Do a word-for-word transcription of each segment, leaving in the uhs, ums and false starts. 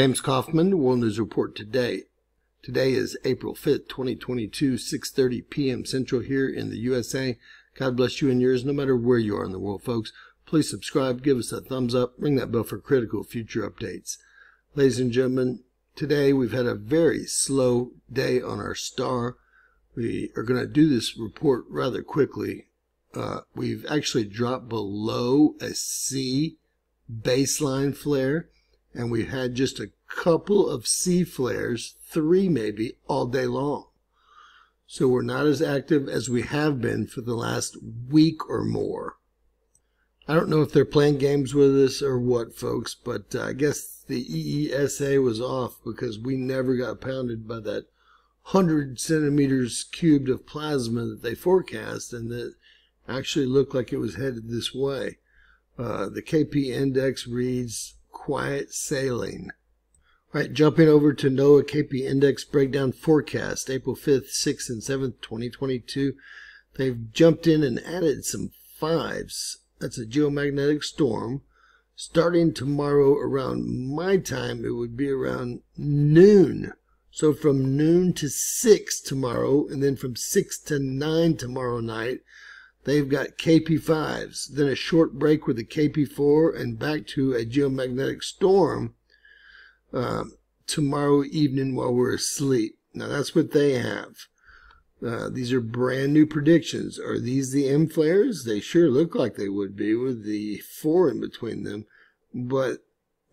James Kaufman, World News Report today. Today is April fifth, twenty twenty-two, six thirty p m Central here in the U S A. God bless you and yours, no matter where you are in the world, folks. Please subscribe, give us a thumbs up, ring that bell for critical future updates. Ladies and gentlemen, today we've had a very slow day on our star. We are going to do this report rather quickly. Uh, we've actually dropped below a C baseline flare, and we had just a couple of C flares, three maybe, all day long. So we're not as active as we have been for the last week or more. I don't know if they're playing games with us or what, folks, but uh, I guess the E E S A was off because we never got pounded by that one hundred centimeters cubed of plasma that they forecast, and that actually looked like it was headed this way. Uh, the K P index reads quiet sailing. All right, jumping over to NOAA K P index breakdown forecast, April fifth, sixth, and seventh, twenty twenty-two. They've jumped in and added some fives. That's a geomagnetic storm. Starting tomorrow around my time, it would be around noon. So from noon to six tomorrow, and then from six to nine tomorrow night, they've got K P fives, then a short break with a K P four, and back to a geomagnetic storm uh, tomorrow evening while we're asleep. Now, that's what they have. Uh, these are brand new predictions. Are these the M flares? They sure look like they would be with the four in between them, but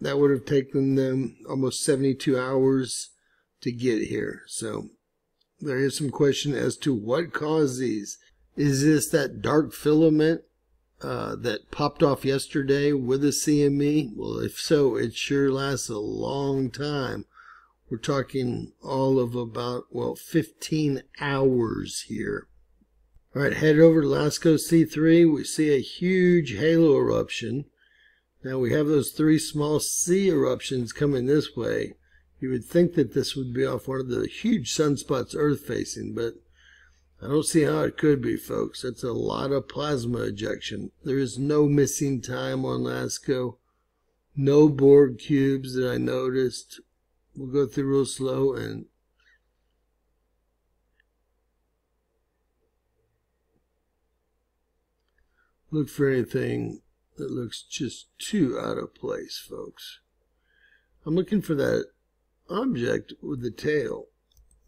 that would have taken them almost seventy-two hours to get here. So there is some question as to what caused these. Is this that dark filament uh, that popped off yesterday with a C M E? Well, if so, it sure lasts a long time. We're talking all of about, well, fifteen hours here. All right, head over to Lasco C three. We see a huge halo eruption. Now, we have those three small C eruptions coming this way. You would think that this would be off one of the huge sunspots Earth-facing, but I don't see how it could be, folks. That's a lot of plasma ejection. There is no missing time on Lasco. No Borg cubes that I noticed. We'll go through real slow and... look for anything that looks just too out of place, folks. I'm looking for that object with the tail.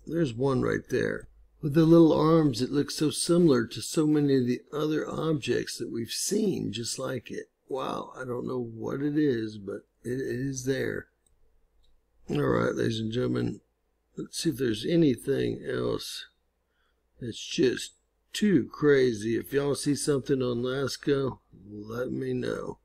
There's one right there. With the little arms, it looks so similar to so many of the other objects that we've seen just like it. Wow, I don't know what it is, but it is there. All right, ladies and gentlemen, let's see if there's anything else that's just too crazy. If y'all see something on Lasco, let me know.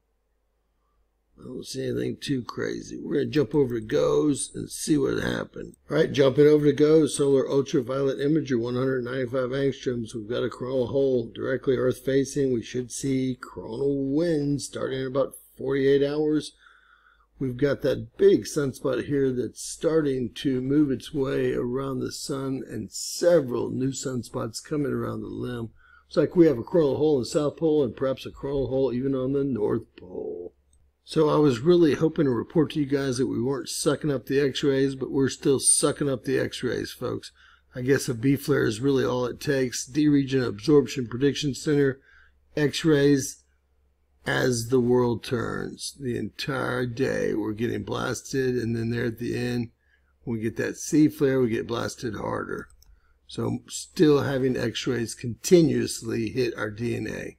I don't see anything too crazy. We're going to jump over to GOES and see what happened. All right, jumping over to GOES, Solar Ultraviolet Imager, one hundred ninety-five angstroms. We've got a coronal hole directly Earth-facing. We should see coronal winds starting in about forty-eight hours. We've got that big sunspot here that's starting to move its way around the sun, and several new sunspots coming around the limb. It's like we have a coronal hole in the South Pole and perhaps a coronal hole even on the North Pole. So I was really hoping to report to you guys that we weren't sucking up the x-rays, but we're still sucking up the x-rays, folks. I guess a B-flare is really all it takes. D-region absorption prediction center, x-rays as the world turns. The entire day we're getting blasted, and then there at the end, when we get that C-flare, we get blasted harder. So still having x-rays continuously hit our D N A.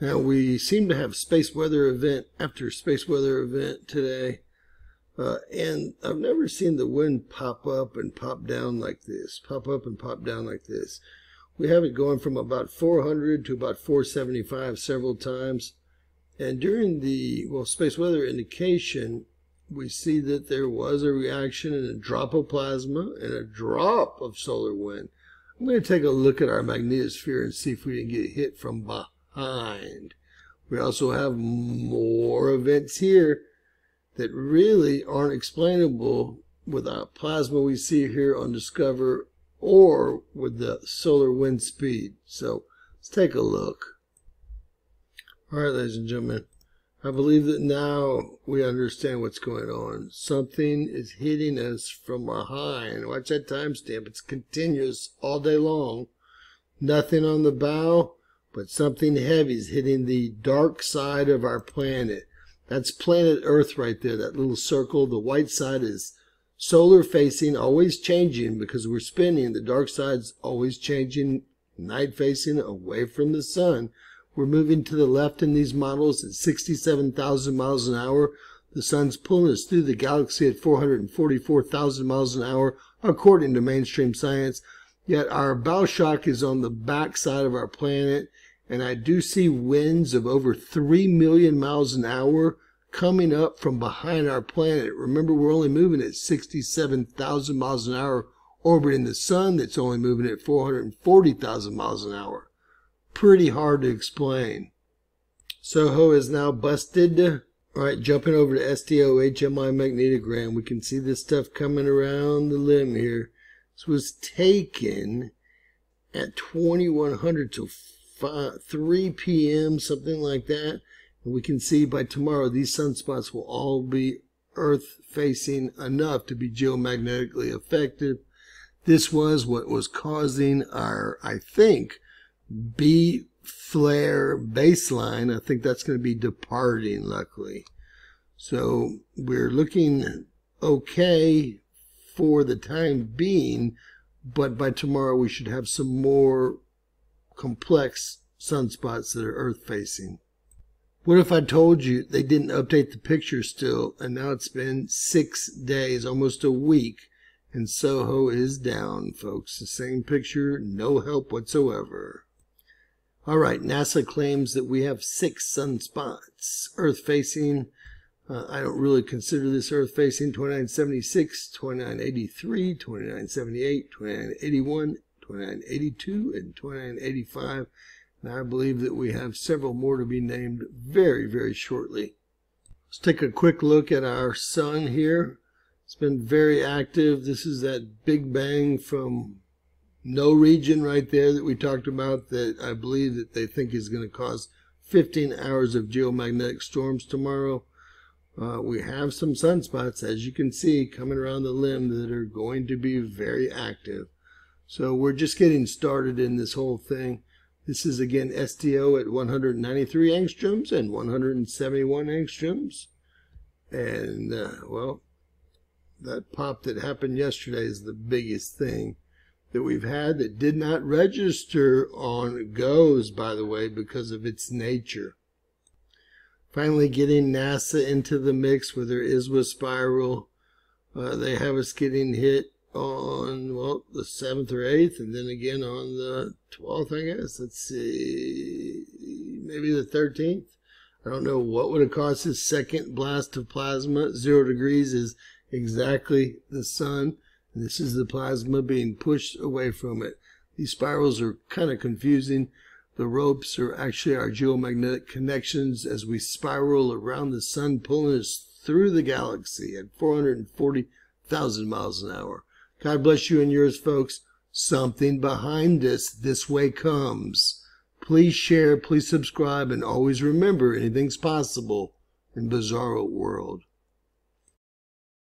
Now, we seem to have space weather event after space weather event today, uh, and I've never seen the wind pop up and pop down like this, pop up and pop down like this. We have it going from about four hundred to about four seventy-five several times, and during the, well, space weather indication, we see that there was a reaction and a drop of plasma and a drop of solar wind. I'm going to take a look at our magnetosphere and see if we didn't get hit from behind. We also have more events here that really aren't explainable without plasma we see here on Discover or with the solar wind speed. So let's take a look. All right, ladies and gentlemen, I believe that now we understand what's going on. Something is hitting us from behind. Watch that timestamp. It's continuous all day long. Nothing on the bow, but something heavy is hitting the dark side of our planet. That's planet Earth right there, that little circle. The white side is solar facing, always changing because we're spinning. The dark side's always changing, night facing, away from the sun. We're moving to the left in these models at sixty-seven thousand miles an hour. The sun's pulling us through the galaxy at four hundred forty-four thousand miles an hour, according to mainstream science. Yet our bow shock is on the back side of our planet, and I do see winds of over three million miles an hour coming up from behind our planet. Remember, we're only moving at sixty-seven thousand miles an hour, orbiting the sun that's only moving at four hundred forty thousand miles an hour. Pretty hard to explain. SOHO is now busted. All right, jumping over to S D O H M I magnetogram, we can see this stuff coming around the limb here. This was taken at twenty-one hundred to three p m, something like that. And we can see by tomorrow these sunspots will all be Earth-facing enough to be geomagnetically effective. This was what was causing our, I think, B flare baseline. I think that's going to be departing, luckily. So we're looking okay for the time being, but by tomorrow we should have some more complex sunspots that are Earth facing. What if I told you they didn't update the picture still, and now it's been six days, almost a week, and SOHO is down, folks. The same picture, no help whatsoever. All right, NASA claims that we have six sunspots, Earth-facing. Uh, I don't really consider this Earth-facing. twenty-nine seventy-six, twenty-nine eighty-three, twenty-nine seventy-eight, twenty-nine eighty-one, twenty-nine eighty-two, and twenty-nine eighty-five. And I believe that we have several more to be named very, very shortly. Let's take a quick look at our sun here. It's been very active. This is that big bang from No region right there that we talked about, that I believe that they think is going to cause fifteen hours of geomagnetic storms tomorrow. Uh, we have some sunspots, as you can see, coming around the limb that are going to be very active. So we're just getting started in this whole thing. This is, again, S D O at one hundred ninety-three angstroms and one hundred seventy-one angstroms. And, uh, well, that pop that happened yesterday is the biggest thing that we've had that did not register on GOES, by the way, because of its nature. Finally getting NASA into the mix with their I S W A spiral. Uh, they have us getting hit on, well, the seventh or eighth, and then again on the twelfth, I guess. Let's see, maybe the thirteenth. I don't know what would have caused this second blast of plasma. Zero degrees is exactly the sun. This is the plasma being pushed away from it. These spirals are kind of confusing. The ropes are actually our geomagnetic connections as we spiral around the sun, pulling us through the galaxy at four hundred forty thousand miles an hour. God bless you and yours, folks. Something behind us this way comes. Please share, please subscribe, and always remember, anything's possible in Bizarro World.